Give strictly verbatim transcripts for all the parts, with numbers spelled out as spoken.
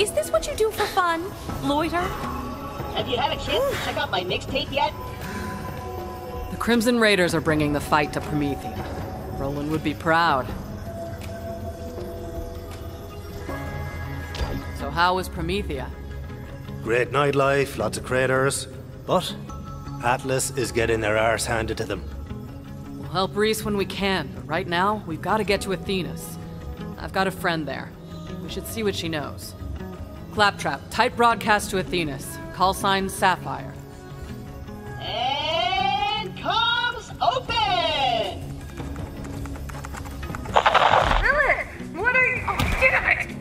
Is this what you do for fun? Loiter? Have you had a chance to check out my mixtape yet? The Crimson Raiders are bringing the fight to Promethea. Roland would be proud. So how was Promethea? Great nightlife, lots of craters, but Atlas is getting their arse handed to them. We'll help Reese when we can, but right now, we've got to get to Athena's. I've got a friend there. We should see what she knows. Claptrap, tight broadcast to Athena's. Call sign Sapphire. And comms open! Lilith, what are you... Oh, damn it!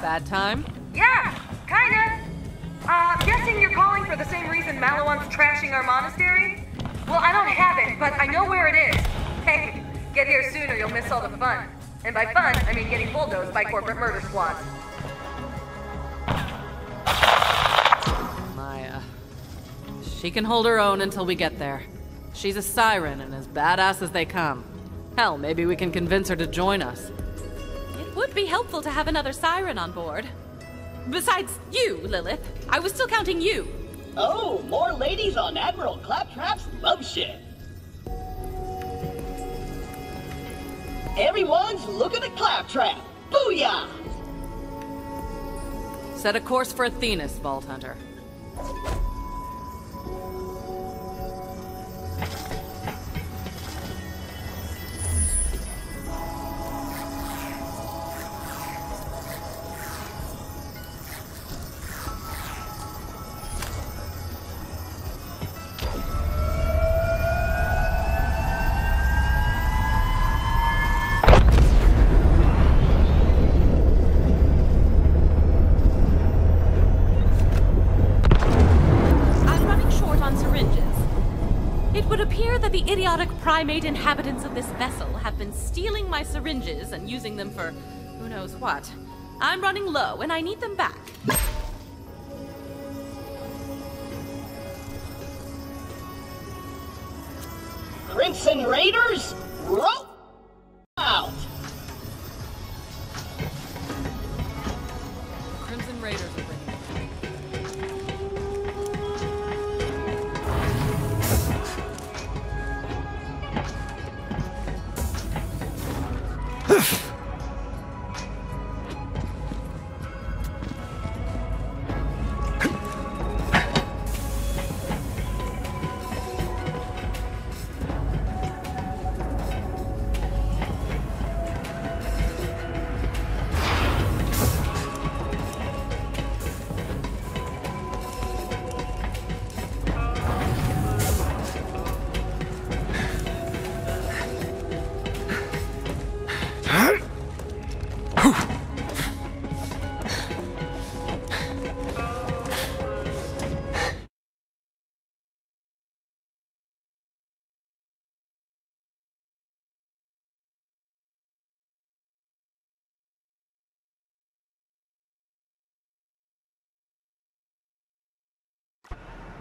Bad time? Yeah, kinda. Uh, I'm guessing you're calling for the same reason Maliwan's trashing our monastery? Well, I don't have it, but I know where it is. Hey, get here soon or you'll miss all the fun. And by fun, I mean getting bulldozed by corporate murder squads. Maya. She can hold her own until we get there. She's a siren and as badass as they come. Hell, maybe we can convince her to join us. It would be helpful to have another siren on board. Besides you, Lilith. I was still counting you. Oh, more ladies on Admiral Claptrap's love ship. Everyone's looking at Claptrap. Booyah! Set a course for Athena's, Vault Hunter. The idiotic primate inhabitants of this vessel have been stealing my syringes and using them for who knows what. I'm running low and I need them back. Crimson Raiders, roll out! Crimson Raiders are bringing.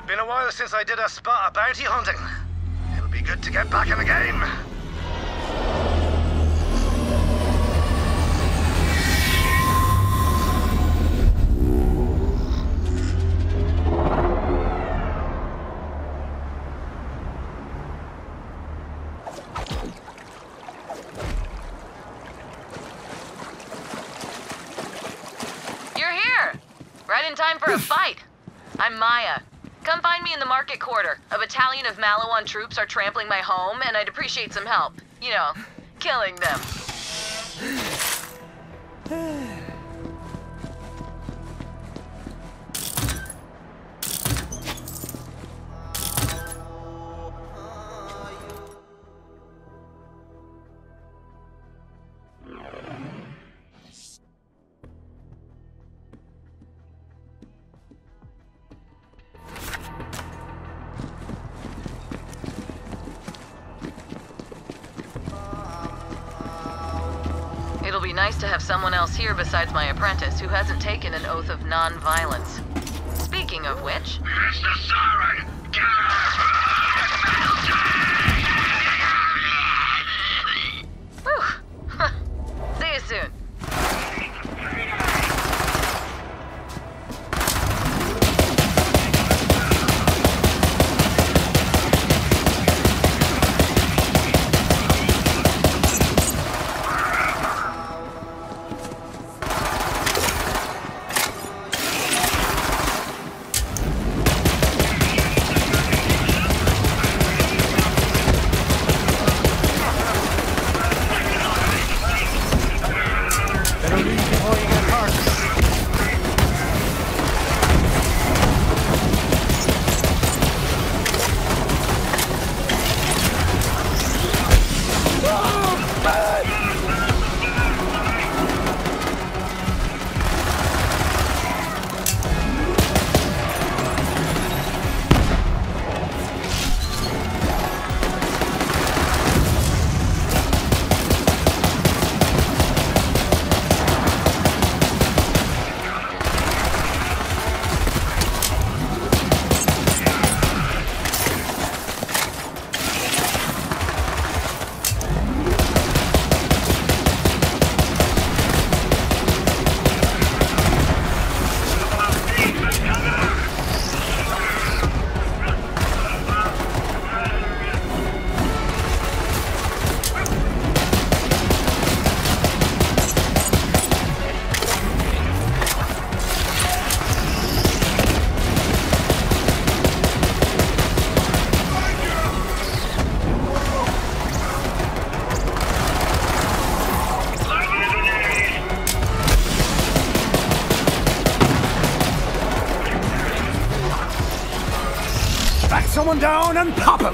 Been a while since I did a spot of bounty hunting. It'll be good to get back in the game. You're here! Right in time for a fight. I'm Maya. Come find me in the market quarter. A battalion of Maliwan troops are trampling my home, and I'd appreciate some help. You know, killing them. Nice to have someone else here besides my apprentice who hasn't taken an oath of non-violence. Speaking of which... It's the siren! Get out! Whew. These soon. Someone down and pop him!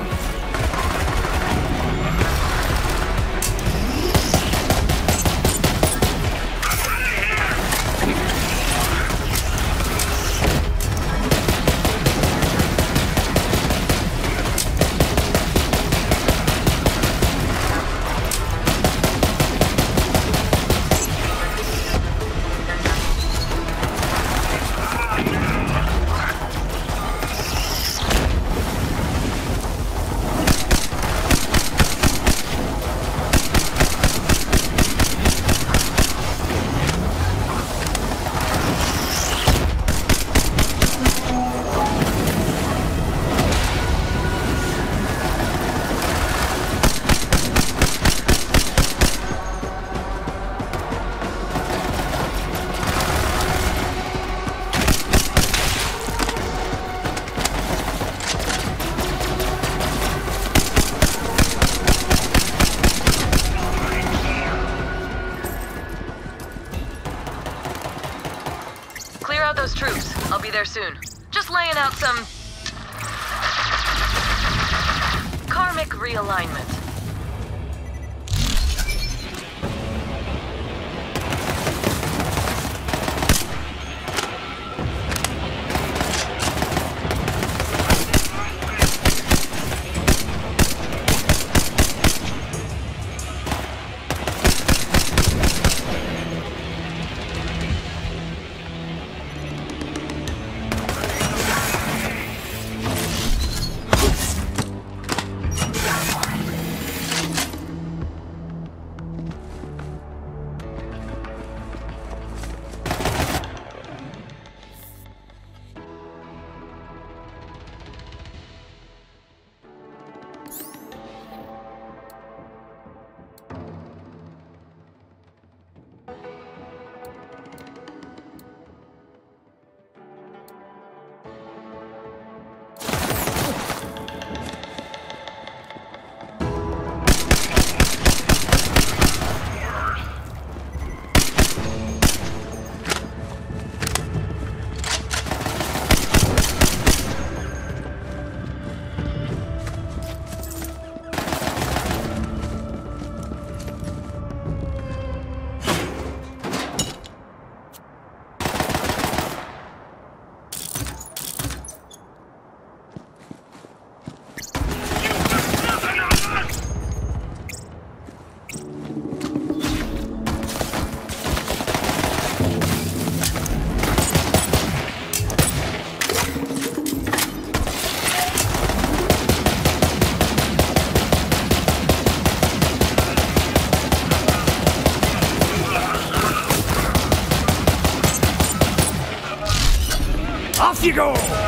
There soon. Just laying out some karmic realignment. Off you go!